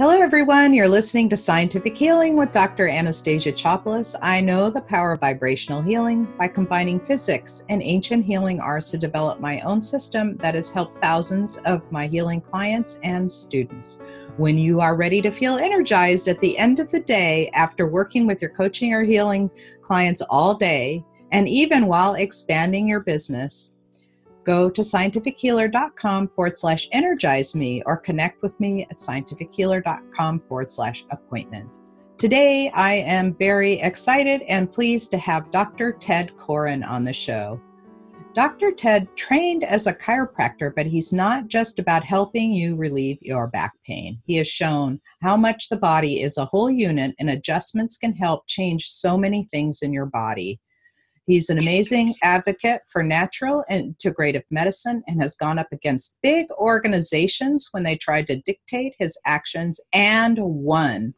Hello everyone, you're listening to Scientific Healing with Dr. Anastasia Chopelas. I know the power of vibrational healing by combining physics and ancient healing arts to develop my own system that has helped thousands of my healing clients and students. When you are ready to feel energized at the end of the day after working with your coaching or healing clients all day, and even while expanding your business, go to scientifichealer.com/energize-me or connect with me at scientifichealer.com/appointment. Today, I am very excited and pleased to have Dr. Tedd Koren on the show. Dr. Tedd trained as a chiropractor, but he's not just about helping you relieve your back pain. He has shown how much the body is a whole unit and adjustments can help change so many things in your body. He's an amazing advocate for natural and integrative medicine and has gone up against big organizations when they tried to dictate his actions and won.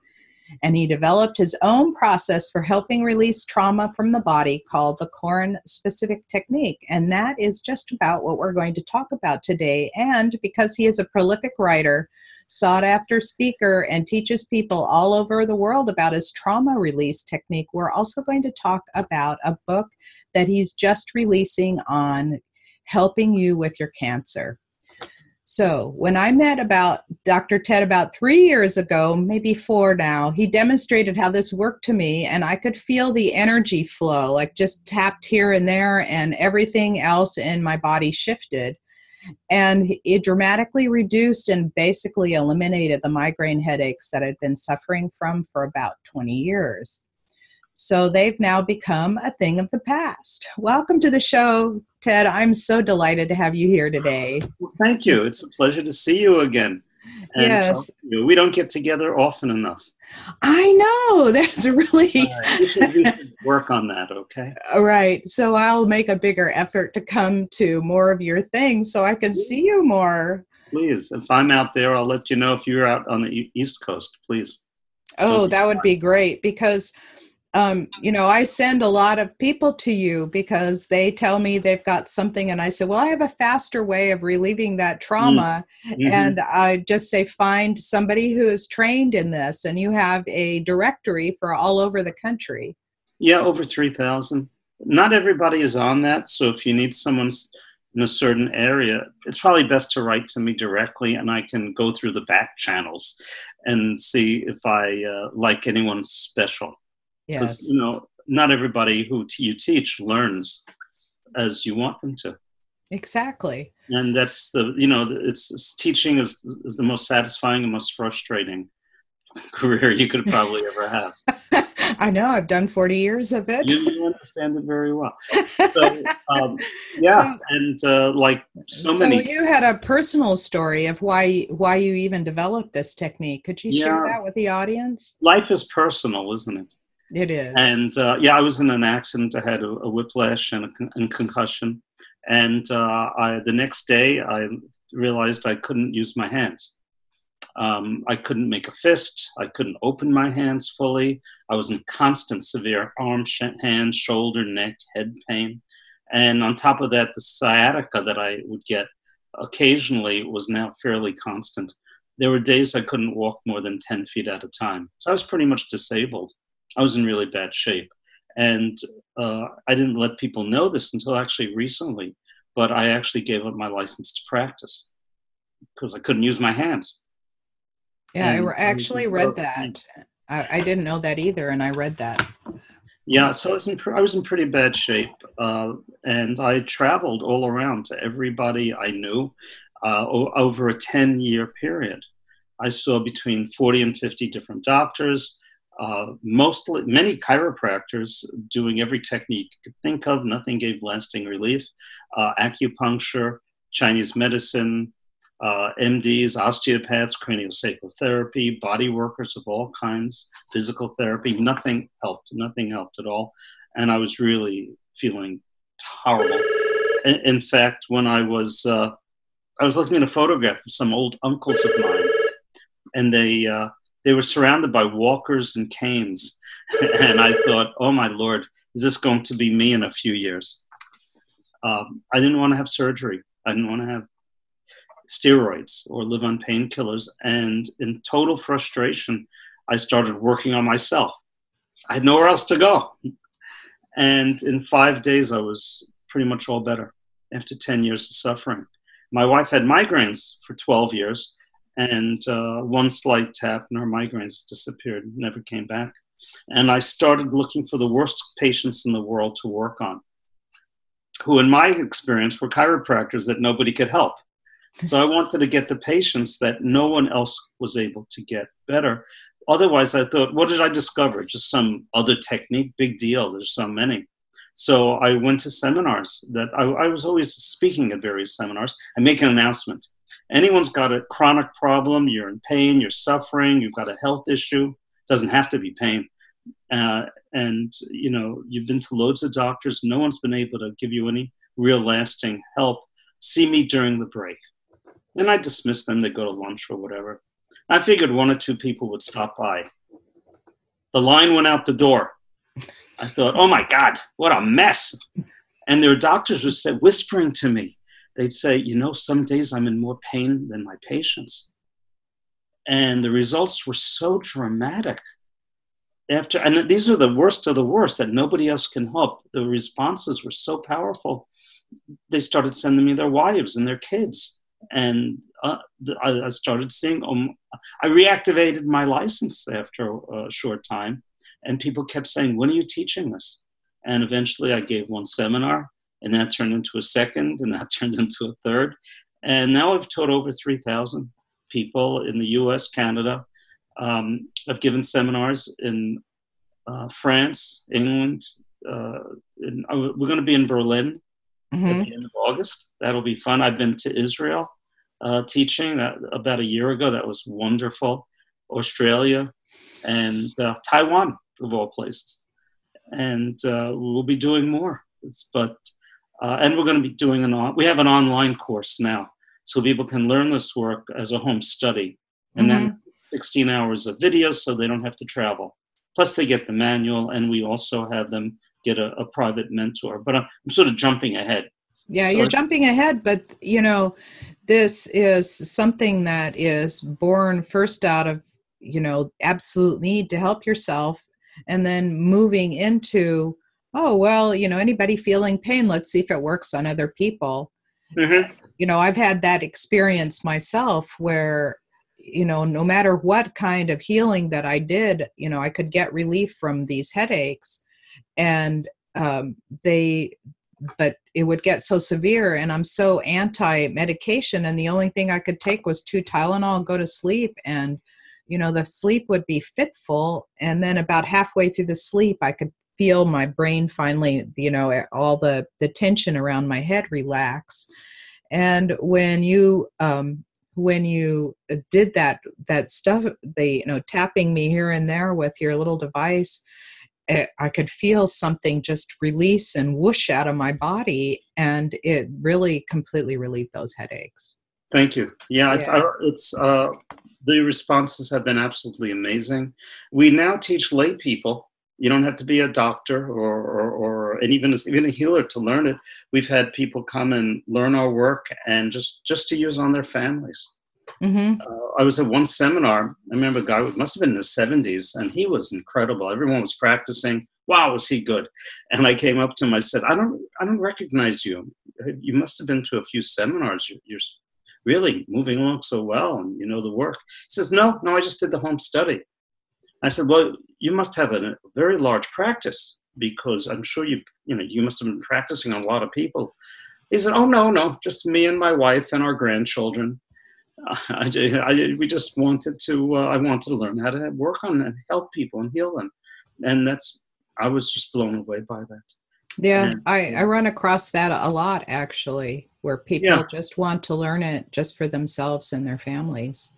And he developed his own process for helping release trauma from the body called the Koren Specific Technique. And that is just about what we're going to talk about today. And because he is a prolific writer, sought-after speaker, and teaches people all over the world about his trauma release technique, we're also going to talk about a book that he's just releasing on helping you with your cancer. So when I met Dr. Tedd about 3 years ago, maybe four now, he demonstrated how this worked to me, and I could feel the energy flow, like just tapped here and there, and everything else in my body shifted. And it dramatically reduced and basically eliminated the migraine headaches that I'd been suffering from for about 20 years. So they've now become a thing of the past. Welcome to the show, Tedd. I'm so delighted to have you here today. Well, thank you. It's a pleasure to see you again. And yes. We don't get together often enough. I know. That's really... we should work on that, okay? All right. So I'll make a bigger effort to come to more of your things so I can see you more. Please. If I'm out there, I'll let you know if you're out on the East Coast, please. Oh, that would be great because... you know, I send a lot of people to you because they tell me they've got something and I say, well, I have a faster way of relieving that trauma. Mm-hmm. And I just say, find somebody who is trained in this, and you have a directory for all over the country. Yeah, over 3,000. Not everybody is on that. So if you need someone in a certain area, it's probably best to write to me directly and I can go through the back channels and see if I like anyone special. Because, yes. You know, not everybody who you teach learns as you want them to. Exactly. And that's the, you know, it's teaching is the most satisfying and most frustrating career you could probably ever have. I know. I've done 40 years of it. You understand it very well. So, yeah. So you had a personal story of why you even developed this technique. Could you share that with the audience? Life is personal, isn't it? It is. And yeah, I was in an accident. I had a whiplash and a concussion. And the next day, I realized I couldn't use my hands. I couldn't make a fist. I couldn't open my hands fully. I was in constant severe arm, hand, shoulder, neck, head pain. And on top of that, the sciatica that I would get occasionally was now fairly constant. There were days I couldn't walk more than 10 feet at a time. So I was pretty much disabled. I was in really bad shape, and I didn't let people know this until actually recently, but I actually gave up my license to practice because I couldn't use my hands. Yeah, and I actually read that. I didn't know that either, and I read that. Yeah, so I was in pretty bad shape, and I traveled all around to everybody I knew over a 10-year period. I saw between 40 and 50 different doctors. Many chiropractors doing every technique you could think of. Nothing gave lasting relief. Acupuncture, Chinese medicine, MDs, osteopaths, craniosacral therapy, body workers of all kinds, physical therapy. Nothing helped. Nothing helped at all. And I was really feeling horrible. In fact, when I was looking at a photograph of some old uncles of mine, and they were surrounded by walkers and canes. And I thought, oh my Lord, is this going to be me in a few years? I didn't want to have surgery. I didn't want to have steroids or live on painkillers. And in total frustration, I started working on myself. I had nowhere else to go. And in 5 days, I was pretty much all better after 10 years of suffering. My wife had migraines for 12 years, and one slight tap and her migraines disappeared, never came back. And I started looking for the worst patients in the world to work on, who in my experience were chiropractors that nobody could help. So I wanted to get the patients that no one else was able to get better. Otherwise, I thought, what did I discover? Just some other technique, big deal, there's so many. So I went to seminars that I was always speaking at various seminars. I make an announcement. Anyone's got a chronic problem, you're in pain, you're suffering, you've got a health issue, doesn't have to be pain. And, you know, you've been to loads of doctors. No one's been able to give you any real lasting help. See me during the break. And I dismissed them. They go to lunch or whatever. I figured one or two people would stop by. The line went out the door. I thought, oh, my God, what a mess. And their doctors would say, whispering to me, they'd say, you know, some days I'm in more pain than my patients. And the results were so dramatic. And these are the worst of the worst that nobody else can help. The responses were so powerful. They started sending me their wives and their kids. And I started seeing, I reactivated my license after a short time. And people kept saying, when are you teaching this? And eventually I gave one seminar, and that turned into a second, and that turned into a third. And now I've taught over 3,000 people in the US, Canada. I've given seminars in France, England. We're going to be in Berlin at the end of August. That'll be fun. I've been to Israel teaching about a year ago. That was wonderful. Australia and Taiwan, of all places. And we'll be doing more. And we're going to be doing we have an online course now. So people can learn this work as a home study. And then 16 hours of video so they don't have to travel. Plus they get the manual, and we also have them get a private mentor. But I'm sort of jumping ahead. Yeah, so you're jumping ahead, but you know, this is something that is born first out of, you know, absolute need to help yourself, and then moving into, oh, well, you know, anybody feeling pain, let's see if it works on other people. You know, I've had that experience myself where, you know, no matter what kind of healing that I did, you know, I could get relief from these headaches, and but it would get so severe, and I'm so anti-medication, and the only thing I could take was 2 Tylenol and go to sleep, and, you know, the sleep would be fitful, and then about halfway through the sleep, I could feel my brain finally, you know, all the tension around my head relax. And when you did that stuff, they, you know, tapping me here and there with your little device, I could feel something just release and whoosh out of my body, and it really completely relieved those headaches. Thank you. Yeah, the responses have been absolutely amazing. We now teach lay people. You don't have to be a doctor or even a healer to learn it. We've had people come and learn our work and just to use on their families. I was at one seminar. I remember a guy must have been in his 70s, and he was incredible. Everyone was practicing. Wow, was he good? And I came up to him. I said, I don't recognize you. You must have been to a few seminars. You're really moving along so well, and you know the work. He says, no, I just did the home study. I said, well, you must have a very large practice, because I'm sure you must have been practicing on a lot of people. He said, oh, no, just me and my wife and our grandchildren. I wanted to learn how to work on and help people and heal them. And I was just blown away by that. Yeah, I run across that a lot, actually, where people just want to learn it just for themselves and their families.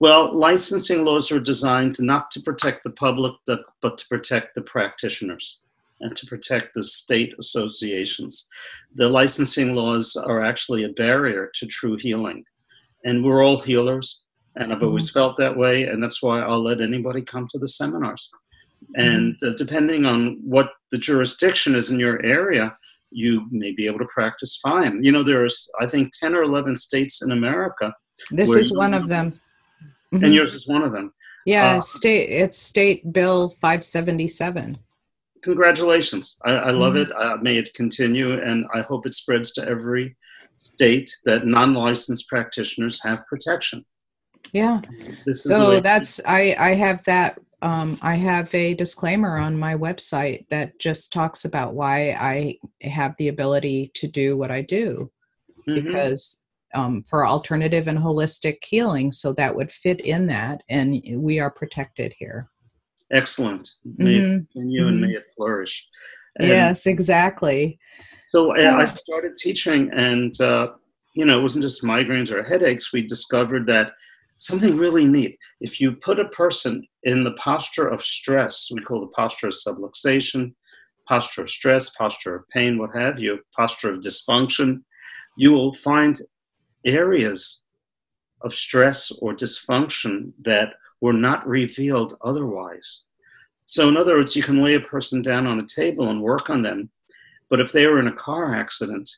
Well, licensing laws are designed not to protect the public, but to protect the practitioners and to protect the state associations. The licensing laws are actually a barrier to true healing. And we're all healers, and I've always felt that way, and that's why I'll let anybody come to the seminars. And depending on what the jurisdiction is in your area, you may be able to practice fine. You know, there's, I think, 10 or 11 states in America. This is one of them. Mm-hmm. And yours is one of them. Yeah, it's State Bill 577. Congratulations. I love it. May it continue, and I hope it spreads to every state that non-licensed practitioners have protection. Yeah. So that's, I have that. I have a disclaimer on my website that just talks about why I have the ability to do what I do, because for alternative and holistic healing. So that would fit in that, and we are protected here. Excellent. May it continue and may it flourish. And yes, exactly. So I started teaching, and you know, it wasn't just migraines or headaches. We discovered that something really neat. If you put a person in the posture of stress, we call the posture of subluxation, posture of stress, posture of pain, what have you, posture of dysfunction, you will find areas of stress or dysfunction that were not revealed otherwise. So in other words, you can lay a person down on a table and work on them, but if they were in a car accident,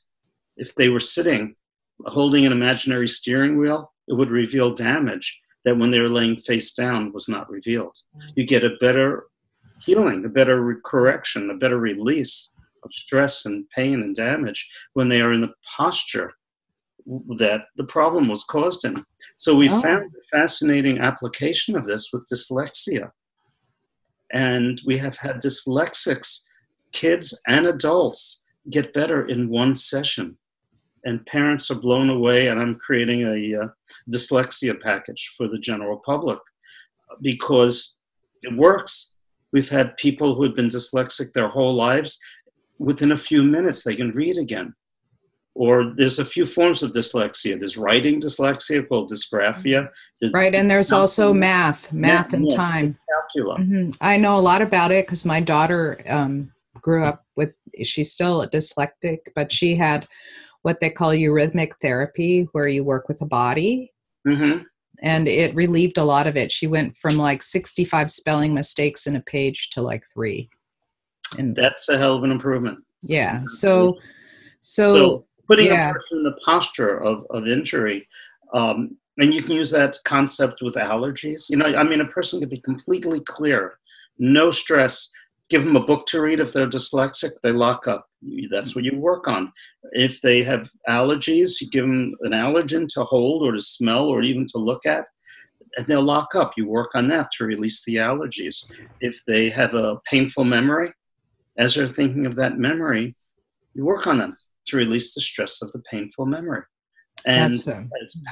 if they were sitting, holding an imaginary steering wheel, it would reveal damage that when they were laying face down was not revealed. You get a better healing, a better correction, a better release of stress and pain and damage when they are in the posture that the problem was caused in. So we found a fascinating application of this with dyslexia. And we have had dyslexics, kids and adults, get better in one session. And parents are blown away, and I'm creating a dyslexia package for the general public because it works. We've had people who have been dyslexic their whole lives. Within a few minutes, they can read again. Or there's a few forms of dyslexia. There's writing dyslexia called dysgraphia. Right, and there's also math and time. I know a lot about it because my daughter grew up with, she's still dyslexic, but she had what they call eurythmic therapy, where you work with the body. And it relieved a lot of it. She went from like 65 spelling mistakes in a page to like 3. And that's a hell of an improvement. Yeah. So putting a person in the posture of injury, and you can use that concept with allergies. You know, I mean, a person can be completely clear, no stress. Give them a book to read. If they're dyslexic, they lock up. That's what you work on. If they have allergies, you give them an allergen to hold or to smell or even to look at, and they'll lock up. You work on that to release the allergies. If they have a painful memory, as they're thinking of that memory, you work on them to release the stress of the painful memory. And it's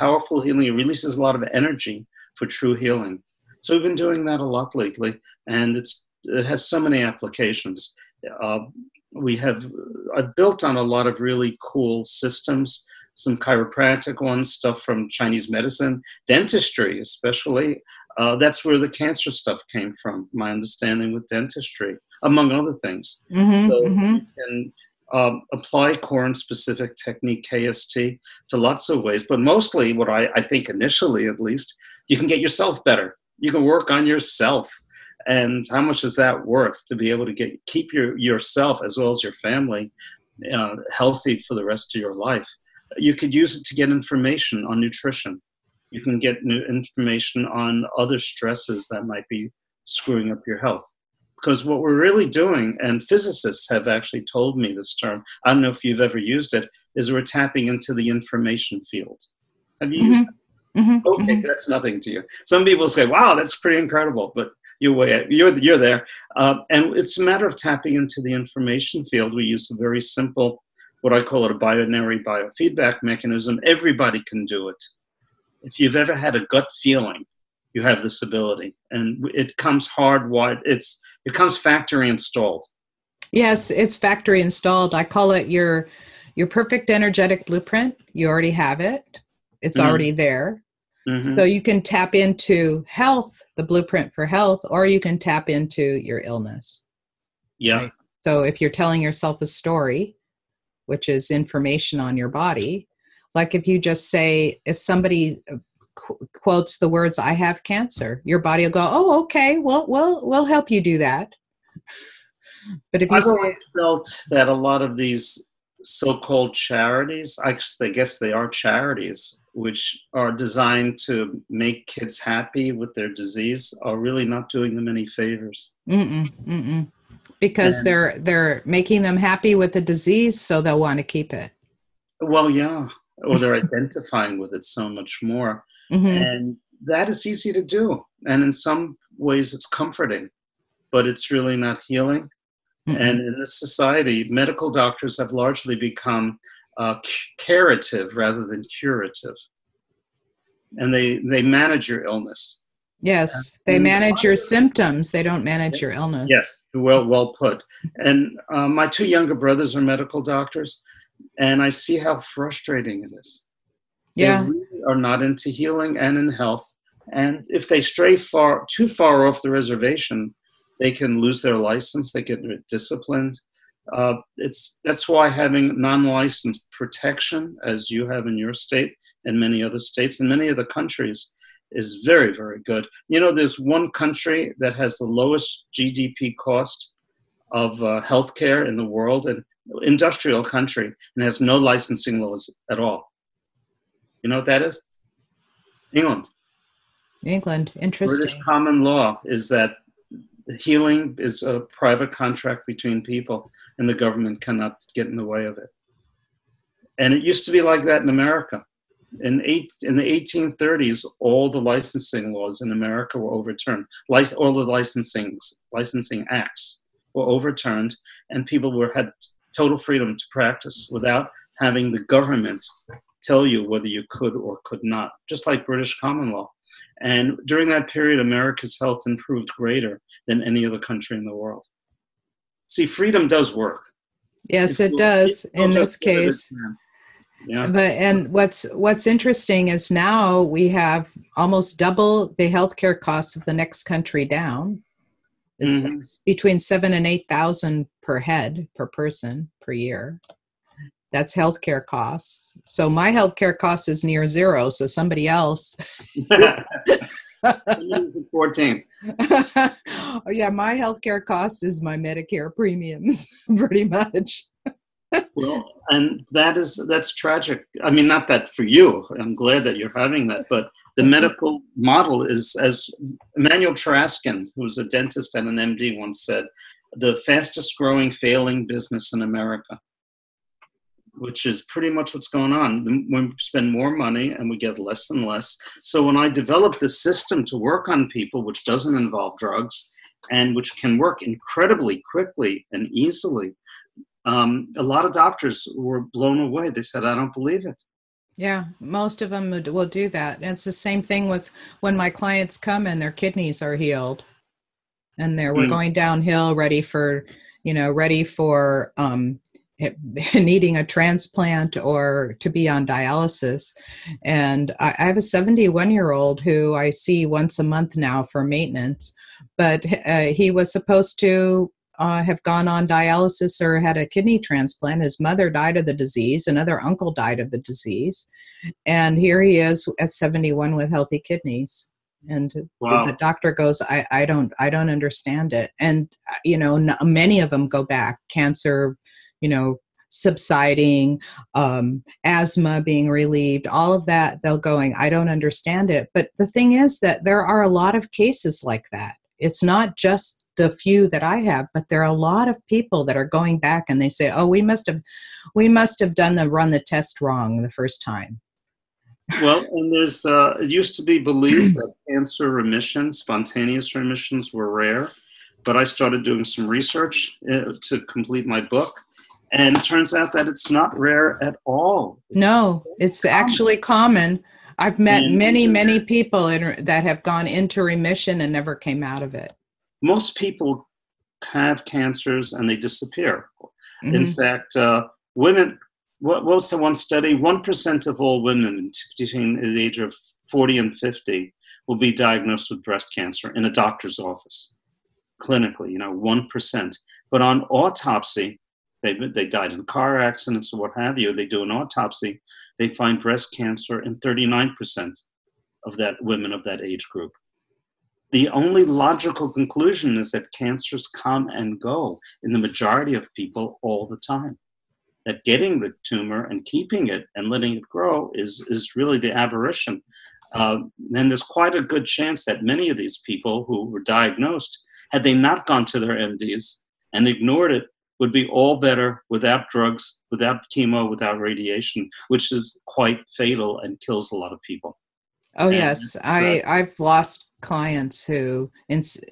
powerful healing. It releases a lot of energy for true healing. So we've been doing that a lot lately, and it has so many applications. I've built on a lot of really cool systems, some chiropractic ones, stuff from Chinese medicine, dentistry especially. That's where the cancer stuff came from, my understanding with dentistry, among other things. You can apply Koren Specific Technique, KST, to lots of ways, but mostly what I think initially, at least, you can get yourself better. You can work on yourself. And how much is that worth to be able to keep yourself as well as your family healthy for the rest of your life? You could use it to get information on nutrition. You can get new information on other stresses that might be screwing up your health. Because what we're really doing, and physicists have actually told me this term, I don't know if you've ever used it, is we're tapping into the information field. Have you used that? That's nothing to you. Some people say, wow, that's pretty incredible. But you're there. And it's a matter of tapping into the information field. We use a very simple, what I call it, a binary biofeedback mechanism. Everybody can do it. If you've ever had a gut feeling, you have this ability. And it comes hardwired. It comes factory installed. Yes, it's factory installed. I call it your perfect energetic blueprint. You already have it. It's already there. So you can tap into health, the blueprint for health, or you can tap into your illness. Yeah. Right? So if you're telling yourself a story, which is information on your body, like if you just say, if somebody quotes the words, I have cancer, your body will go, oh, okay, well, we'll help you do that. But if you I've felt that a lot of these so-called charities, I guess they are charities, which are designed to make kids happy with their disease, are really not doing them any favors. Mm-mm, mm-mm. Because they're making them happy with the disease, so they'll want to keep it. Well, yeah. Or they're identifying with it so much more. Mm-hmm. And that is easy to do. And in some ways it's comforting, but it's really not healing. Mm-hmm. And in this society, medical doctors have largely become curative rather than curative. And they manage your illness. Yes, they manage your symptoms. They don't manage your illness. Yes, well put. And my two younger brothers are medical doctors, and I see how frustrating it is. Yeah. They really are not into healing and in health. And if they stray too far off the reservation, they can lose their license. They get disciplined. That's why having non-licensed protection, as you have in your state and many other states and many other countries, is very, very good. You know, there's one country that has the lowest GDP cost of healthcare in the world, an industrial country, and has no licensing laws at all. You know what that is? England. England, interesting. British common law is that healing is a private contract between people, and the government cannot get in the way of it. And it used to be like that in America. In the 1830s, all the licensing laws in America were overturned. All the licensing acts were overturned, and people had total freedom to practice without having the government tell you whether you could or could not, just like British common law. And during that period, America's health improved greater than any other country in the world. See, freedom does work. Yes, it does in this case. Yeah. And what's interesting is now we have almost double the healthcare costs of the next country down. It's mm-hmm. between $7,000 and $8,000 per head, per person, per year. That's healthcare costs. So my healthcare cost is near zero. So somebody else. 14. Oh yeah, my healthcare cost is my Medicare premiums, pretty much. Well, and that's tragic. I mean, not that for you. I'm glad that you're having that, but the medical model is, as Emanuel Cheraskin, who's a dentist and an MD, once said, the fastest growing failing business in America, which is pretty much what's going on. We spend more money and we get less and less. So when I developed this system to work on people, which doesn't involve drugs and which can work incredibly quickly and easily, a lot of doctors were blown away. They said, I don't believe it. Yeah, most of them will do that. And it's the same thing with when my clients come and their kidneys are healed. And we're going downhill, ready for needing a transplant or to be on dialysis. And I have a 71-year-old who I see once a month now for maintenance. But he was supposed to have gone on dialysis or had a kidney transplant. His mother died of the disease. Another uncle died of the disease. And here he is at 71 with healthy kidneys. And wow. The doctor goes, I don't understand it. And, many of them go back. Cancer, subsiding, asthma being relieved, all of that. They're going, I don't understand it. But the thing is that there are a lot of cases like that. It's not just the few that I have, but there are a lot of people that are going back and they say, oh, we must have run the test wrong the first time. Well, and there's, it used to be believed that cancer remissions, spontaneous remissions were rare, but I started doing some research to complete my book. And it turns out that it's not rare at all. It's actually common. I've met many people that have gone into remission and never came out of it. Most people have cancers and they disappear. Mm-hmm. In fact, women, what was the one study? 1% of all women between the age of 40 and 50 will be diagnosed with breast cancer in a doctor's office, clinically, 1%. But on autopsy, they died in car accidents or what have you. They do an autopsy. They find breast cancer in 39% of that women of that age group. The only logical conclusion is that cancers come and go in the majority of people all the time. that getting the tumor and keeping it and letting it grow is really the aberration. Then there's quite a good chance that many of these people who were diagnosed, had they not gone to their MDs and ignored it, would be all better without drugs, without chemo, without radiation, which is quite fatal and kills a lot of people. Oh, and yes. I've lost clients who,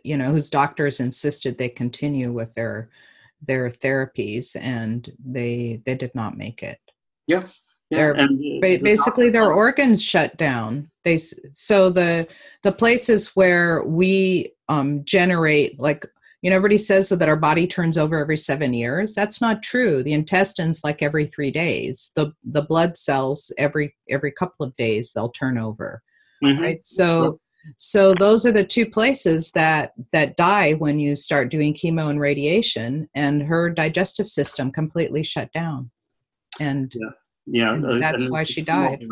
you know, whose doctors insisted they continue with their therapies, and they did not make it. Yeah. Basically their organs shut down. So the places where we generate, like, you know, everybody says so that our body turns over every 7 years. That's not true. The intestines, like, every 3 days. The blood cells, every couple of days, they'll turn over. Mm-hmm. Right. So those are the two places that die when you start doing chemo and radiation. And her digestive system completely shut down. And and that's why she died.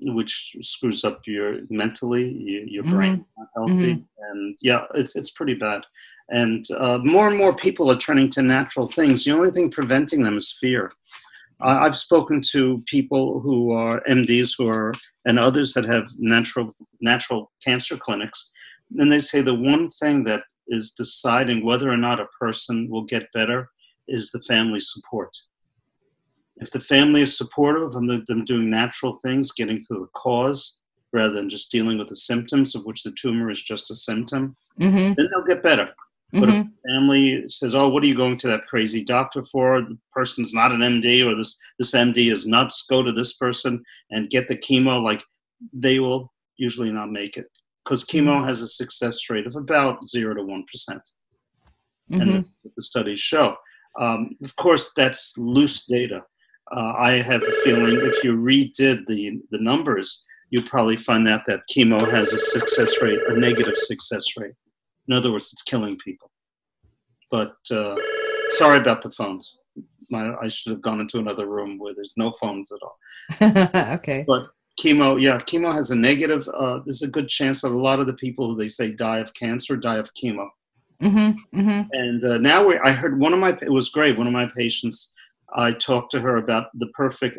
Which screws up your brain's not healthy. Mm-hmm. And yeah, it's pretty bad. And more and more people are turning to natural things. The only thing preventing them is fear. I've spoken to people who are MDs and others that have natural cancer clinics. And they say the one thing that is deciding whether or not a person will get better is the family support. If the family is supportive of them doing natural things, getting to the cause, rather than just dealing with the symptoms, of which the tumor is just a symptom, mm-hmm. then they'll get better. Mm-hmm. But if the family says, oh, what are you going to that crazy doctor for? The person's not an MD, or this MD is nuts. Go to this person and get the chemo. Like, they will usually not make it, because chemo mm-hmm. has a success rate of about 0 to 1%. Mm-hmm. And that's what the studies show. Of course, that's loose data. I have a feeling if you redid the numbers, you'd probably find out that chemo has a negative success rate. In other words, it's killing people. But sorry about the phones. I should have gone into another room where there's no phones at all. Okay. But chemo has a negative. There's a good chance that a lot of the people who they say die of cancer die of chemo. Mm-hmm, mm-hmm. And now I heard it was great, one of my patients, I talked to her about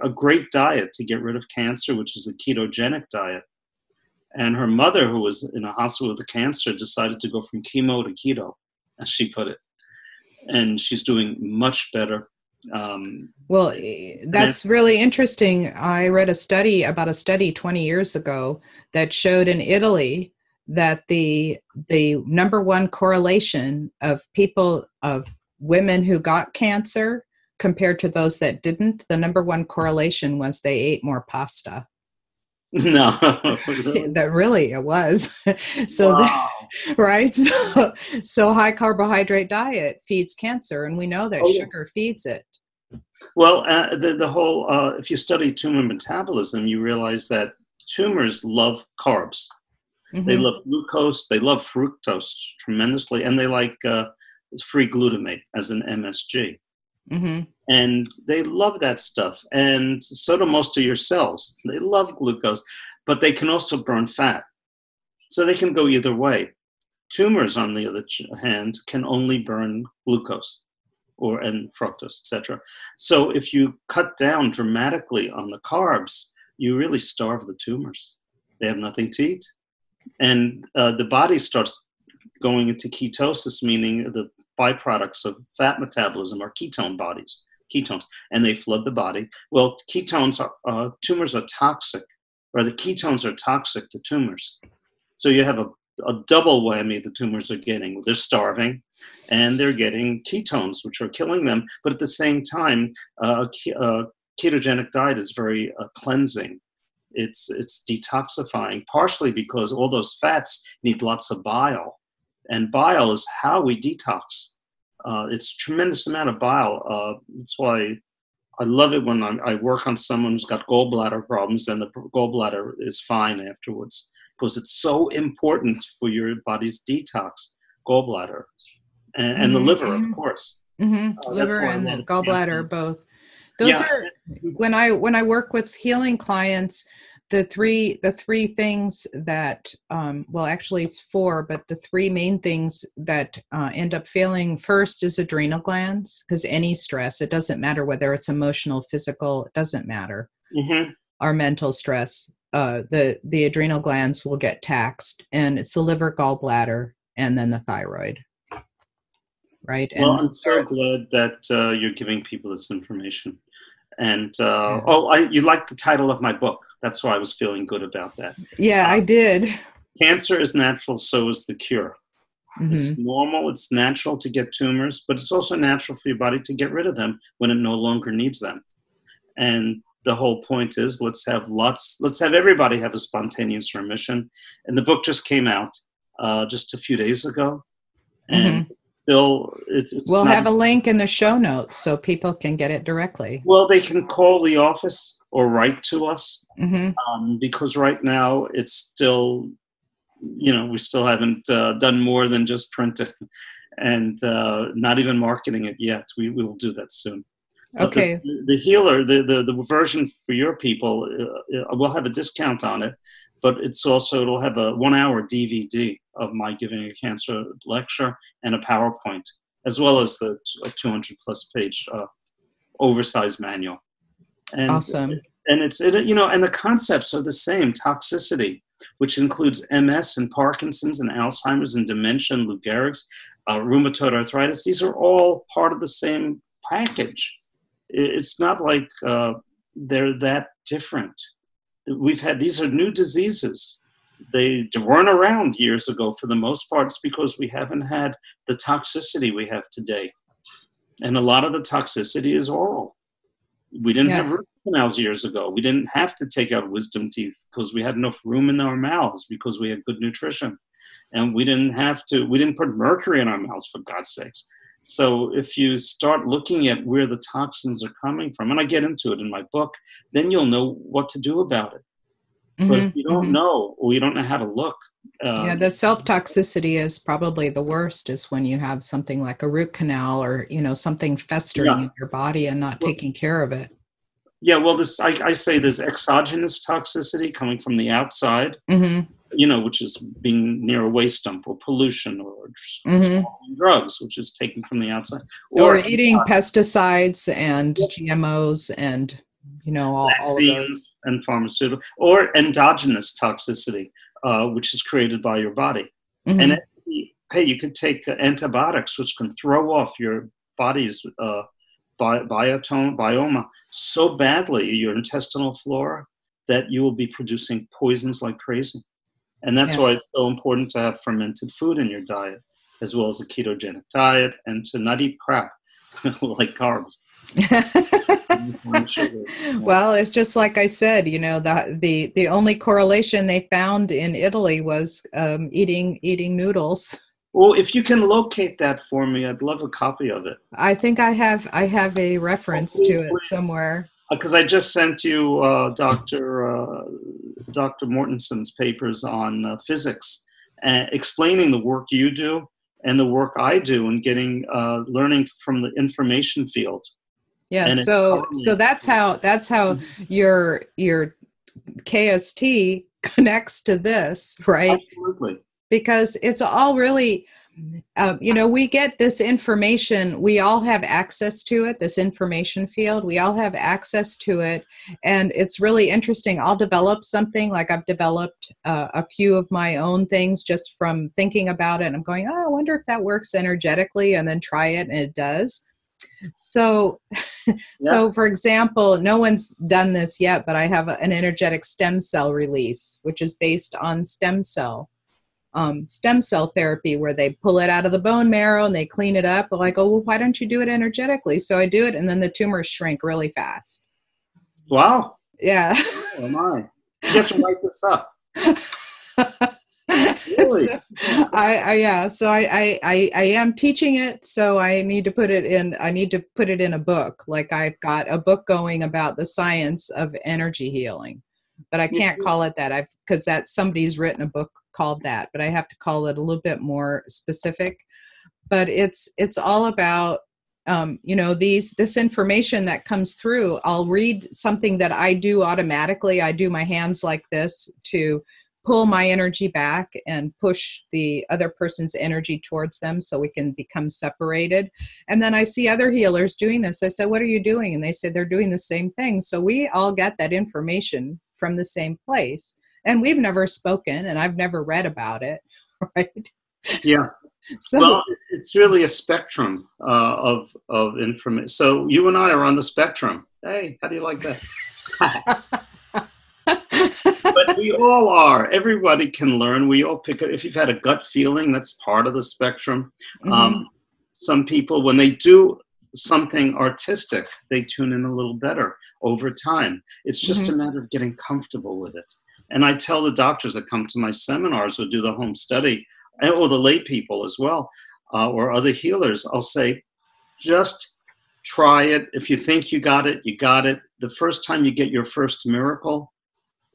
a great diet to get rid of cancer, which is a ketogenic diet. And her mother, who was in a hospital with cancer, decided to go from chemo to keto, as she put it. And she's doing much better. Well, that's really interesting. I read a study 20 years ago that showed in Italy that the number one correlation of women who got cancer compared to those that didn't, the number one correlation was they ate more pasta. No. That really it was. So, wow. Right? So high carbohydrate diet feeds cancer, and we know that sugar feeds it. Well, if you study tumor metabolism, you realize that tumors love carbs. Mm-hmm. They love glucose, they love fructose tremendously, and they like free glutamate as an MSG. Mm-hmm. And they love that stuff, and so do most of your cells. They love glucose, but they can also burn fat, so they can go either way. Tumors, on the other hand, can only burn glucose and fructose, etc. So if you cut down dramatically on the carbs, you really starve the tumors. They have nothing to eat, and the body starts going into ketosis, meaning the byproducts of fat metabolism are ketones, and they flood the body. Well, the ketones are toxic to tumors. So you have a double whammy the tumors are getting. They're starving, and they're getting ketones, which are killing them. But at the same time, a ketogenic diet is very cleansing. It's detoxifying, partially because all those fats need lots of bile. And bile is how we detox. It's a tremendous amount of bile. That's why I love it when I work on someone who's got gallbladder problems, and the gallbladder is fine afterwards, because it's so important for your body's detox, gallbladder, and the liver, of course. Mm-hmm. Liver and the gallbladder, both. Those are, when I work with healing clients, the three things that, well, actually it's four, but the three main things that end up failing first is adrenal glands, because any stress, it doesn't matter whether it's emotional, physical, it doesn't matter. Mm-hmm. Our mental stress, the adrenal glands will get taxed, and it's the liver, gallbladder, and then the thyroid. Right. Well, I'm so glad that you're giving people this information. And you liked the title of my book. That's why I was feeling good about that. Yeah, I did. Cancer is natural, so is the cure. Mm-hmm. It's normal, it's natural to get tumors, but it's also natural for your body to get rid of them when it no longer needs them. And the whole point is let's have everybody have a spontaneous remission. And the book just came out just a few days ago. And mm-hmm. We'll have a link in the show notes so people can get it directly. Well, they can call the office or write to us, mm-hmm. Because right now it's still, we still haven't done more than just print it and not even marketing it yet. We will do that soon. Okay. The healer, the version for your people, will have a discount on it, but it'll have a 1-hour DVD of my giving a cancer lecture and a PowerPoint, as well as the 200-plus page oversized manual. And, awesome. And and the concepts are the same: toxicity, which includes MS and Parkinson's and Alzheimer's and dementia and Lou Gehrig's, rheumatoid arthritis. These are all part of the same package. It's not like they're that different. These are new diseases. They weren't around years ago for the most part. It's because we haven't had the toxicity we have today. And a lot of the toxicity is oral. We didn't have root canals years ago. We didn't have to take out wisdom teeth because we had enough room in our mouths because we had good nutrition. And we didn't put mercury in our mouths, for God's sakes. So if you start looking at where the toxins are coming from, and I get into it in my book, then you'll know what to do about it. Mm-hmm, but if you don't know, or you don't know how to look. The self-toxicity is probably the worst, is when you have something like a root canal or, something festering in your body and not taking care of it. Yeah, well, I say there's exogenous toxicity coming from the outside, mm-hmm. Which is being near a waste dump or pollution or mm-hmm. drugs, which is taken from the outside. Or eating pesticides and GMOs and, all of those. And pharmaceutical, or endogenous toxicity, which is created by your body. Mm-hmm. And you could take antibiotics, which can throw off your body's biome so badly, your intestinal flora, that you will be producing poisons like crazy. And that's why it's so important to have fermented food in your diet, as well as a ketogenic diet, and to not eat crap like carbs. Well, it's just like I said, the only correlation they found in Italy was eating noodles. Well, if you can locate that for me, I'd love a copy of it. I think I have a reference to it somewhere. Because I just sent you Dr. Mortensen's papers on physics, explaining the work you do and the work I do in getting learning from the information field. Yeah, and so that's how your KST connects to this, right? Absolutely. Because it's all really, we get this information. We all have access to it. This information field, we all have access to it, and it's really interesting. I'll develop something, like I've developed a few of my own things just from thinking about it. I'm going, oh, I wonder if that works energetically, and then try it, and it does. So for example, no one's done this yet, but I have an energetic stem cell release, which is based on stem cell therapy, where they pull it out of the bone marrow and they clean it up. Like, oh, well, why don't you do it energetically? So I do it, and then the tumors shrink really fast. Wow. Yeah. Oh my! You have to write this up. Really? So, I am teaching it, so I need to put it in a book. Like, I've got a book going about the science of energy healing, but I can't call it that. Because somebody's written a book called that, but I have to call it a little bit more specific. But it's all about you know, this information that comes through. I'll read something that I do automatically. I do my hands like this to pull my energy back and push the other person's energy towards them so we can become separated. And then I see other healers doing this. I said, what are you doing? And they said, they're doing the same thing. So we all get that information from the same place. And we've never spoken, and I've never read about it, right? Yeah. So, well, it's really a spectrum of information. So you and I are on the spectrum. Hey, how do you like that? But we all are. Everybody can learn. We all pick up. If you've had a gut feeling, that's part of the spectrum. Mm-hmm. Some people, when they do something artistic, they tune in a little better over time. It's just mm-hmm. a matter of getting comfortable with it. And I tell the doctors that come to my seminars or do the home study, or the lay people as well, or other healers, I'll say, just try it. If you think you got it, you got it. The first time you get your first miracle,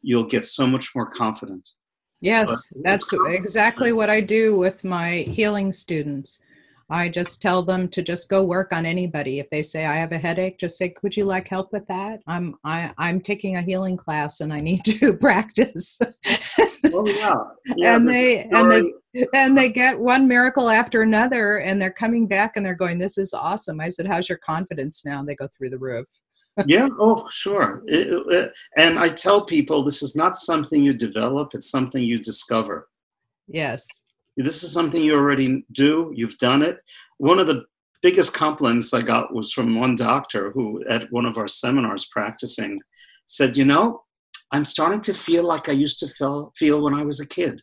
you'll get so much more confident. Yes, that's exactly what I do with my healing students. I just tell them to just go work on anybody. If they say, I have a headache, just say, could you like help with that? I'm taking a healing class and I need to practice. Oh, yeah. Yeah, and they get one miracle after another, and they're coming back and they're going, this is awesome. I said, how's your confidence now? And they go through the roof. Yeah, oh, sure. And I tell people, this is not something you develop. It's something you discover. Yes. This is something you already do. You've done it. One of the biggest compliments I got was from one doctor who, at one of our seminars practicing, said, you know, I'm starting to feel like I used to feel when I was a kid.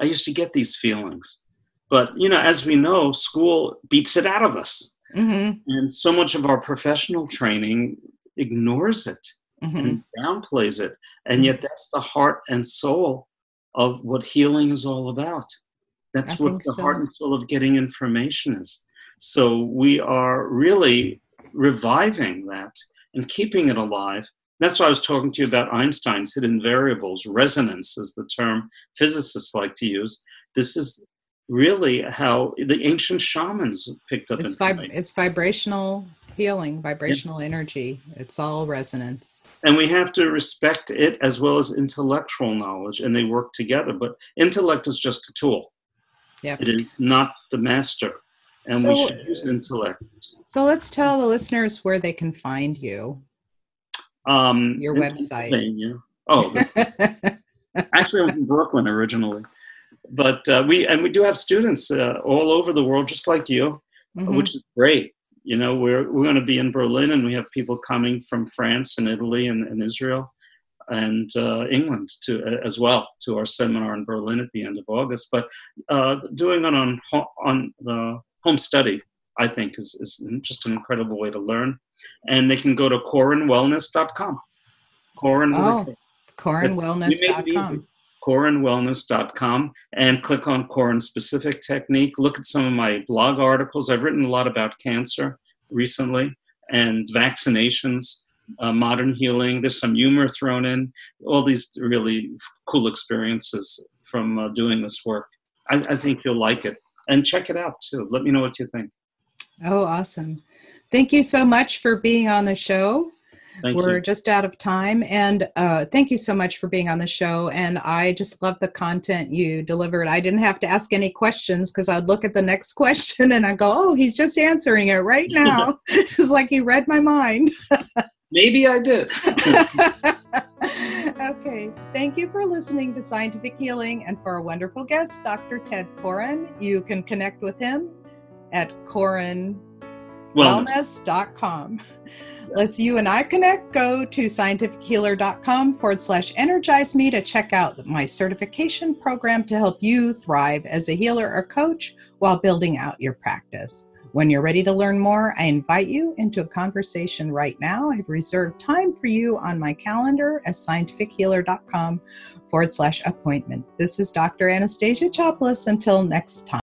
I used to get these feelings. But, you know, as we know, school beats it out of us. Mm-hmm. And so much of our professional training ignores it mm-hmm. and downplays it. And yet that's the heart and soul of what healing is all about. That's what the heart and soul of getting information is. So we are really reviving that and keeping it alive. That's why I was talking to you about Einstein's hidden variables. Resonance is the term physicists like to use. This is really how the ancient shamans picked up. It's vibrational healing, vibrational energy. It's all resonance. And we have to respect it as well as intellectual knowledge, and they work together. But intellect is just a tool. Yep. It is not the master. And so, we should use intellect. So let's tell the listeners where they can find you. Your website. Oh, actually, I'm from Brooklyn originally, but we do have students all over the world, just like you, mm-hmm. which is great. You know, we're going to be in Berlin, and we have people coming from France and Italy and Israel and England as well to our seminar in Berlin at the end of August. But doing it on the home study, I think, is just an incredible way to learn. And they can go to KorenWellness.com. KorenWellness.com. KorenWellness.com, and click on Koren Specific Technique. Look at some of my blog articles. I've written a lot about cancer recently and vaccinations, modern healing. There's some humor thrown in. All these really cool experiences from doing this work. I think you'll like it. And check it out, too. Let me know what you think. Oh, awesome. Thank you so much for being on the show. We're just out of time. And thank you so much for being on the show. And I just love the content you delivered. I didn't have to ask any questions because I'd look at the next question and I go, oh, he's just answering it right now. It's like he read my mind. Maybe I did. Okay. Thank you for listening to Scientific Healing and for our wonderful guest, Dr. Tedd Koren. You can connect with him at KorenWellness.com. Let's you and I connect. Go to scientifichealer.com/energize-me to check out my certification program to help you thrive as a healer or coach while building out your practice. When you're ready to learn more, I invite you into a conversation right now. I've reserved time for you on my calendar at scientifichealer.com/appointment. This is Dr. Anastasia Chopelas. Until next time.